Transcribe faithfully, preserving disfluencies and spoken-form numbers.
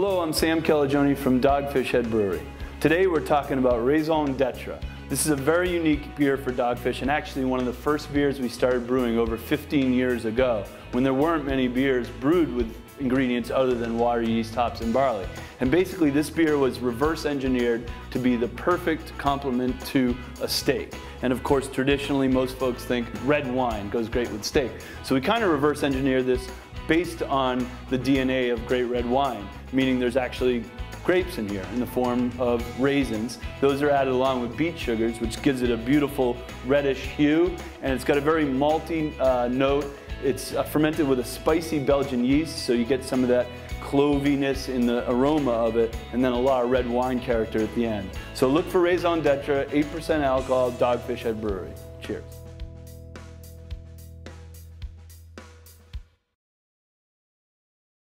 Hello, I'm Sam Calagione from Dogfish Head Brewery. Today we're talking about Raison D'Etre. This is a very unique beer for Dogfish and actually one of the first beers we started brewing over fifteen years ago when there weren't many beers brewed with ingredients other than water, yeast, hops, and barley. And basically this beer was reverse engineered to be the perfect complement to a steak. And of course traditionally most folks think red wine goes great with steak. So we kind of reverse engineered this based on the D N A of great red wine, meaning there's actually grapes in here in the form of raisins. Those are added along with beet sugars, which gives it a beautiful reddish hue, and it's got a very malty uh, note. It's uh, fermented with a spicy Belgian yeast, so you get some of that cloviness in the aroma of it, and then a lot of red wine character at the end. So look for Raison D'Etre, eight percent alcohol, Dogfish Head Brewery. Cheers.